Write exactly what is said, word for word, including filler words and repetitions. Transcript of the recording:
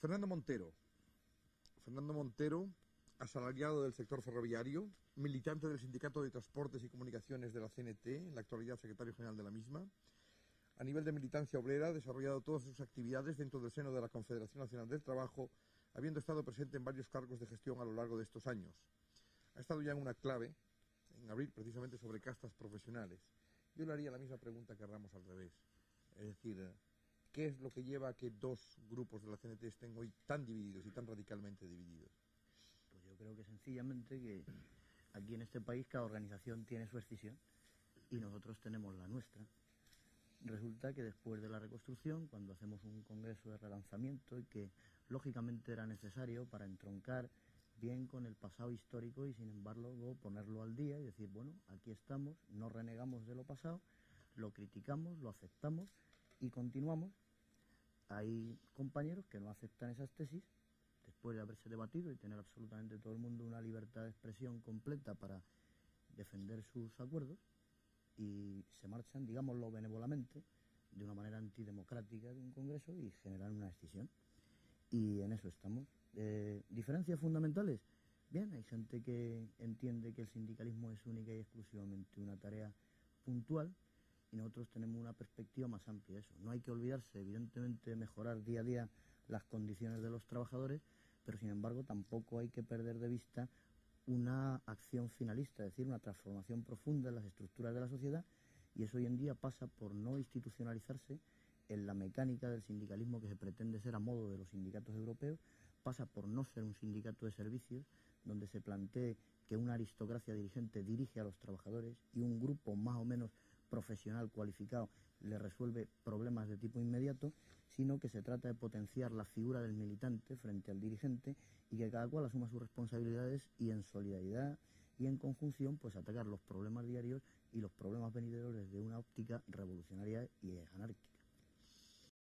Fernando Montero. Fernando Montero, asalariado del sector ferroviario, militante del Sindicato de Transportes y Comunicaciones de la C N T, en la actualidad secretario general de la misma. A nivel de militancia obrera, ha desarrollado todas sus actividades dentro del seno de la Confederación Nacional del Trabajo, habiendo estado presente en varios cargos de gestión a lo largo de estos años. Ha estado ya en una clave, en abril, precisamente sobre castas profesionales. Yo le haría la misma pregunta que Ramos al revés. Es decir, ¿qué es lo que lleva a que dos grupos de la C N T estén hoy tan divididos y tan radicalmente divididos? Pues yo creo que sencillamente que aquí en este país cada organización tiene su escisión y nosotros tenemos la nuestra. Resulta que después de la reconstrucción, cuando hacemos un congreso de relanzamiento y que lógicamente era necesario para entroncar bien con el pasado histórico y sin embargo ponerlo al día y decir, bueno, aquí estamos, no renegamos de lo pasado, lo criticamos, lo aceptamos y continuamos. Hay compañeros que no aceptan esas tesis después de haberse debatido y tener absolutamente todo el mundo una libertad de expresión completa para defender sus acuerdos y se marchan, digámoslo benévolamente, de una manera antidemocrática de un congreso y generan una escisión. Y en eso estamos. Eh, ¿Diferencias fundamentales? Bien, hay gente que entiende que el sindicalismo es única y exclusivamente una tarea puntual y nosotros tenemos una perspectiva más amplia de eso. No hay que olvidarse, evidentemente, de mejorar día a día las condiciones de los trabajadores, pero sin embargo tampoco hay que perder de vista una acción finalista, es decir, una transformación profunda en las estructuras de la sociedad, y eso hoy en día pasa por no institucionalizarse en la mecánica del sindicalismo que se pretende ser a modo de los sindicatos europeos, pasa por no ser un sindicato de servicios donde se plantee que una aristocracia dirigente dirige a los trabajadores y un grupo más o menos profesional cualificado le resuelve problemas de tipo inmediato, sino que se trata de potenciar la figura del militante frente al dirigente y que cada cual asuma sus responsabilidades y en solidaridad y en conjunción pues atacar los problemas diarios y los problemas venideros desde una óptica revolucionaria y anárquica.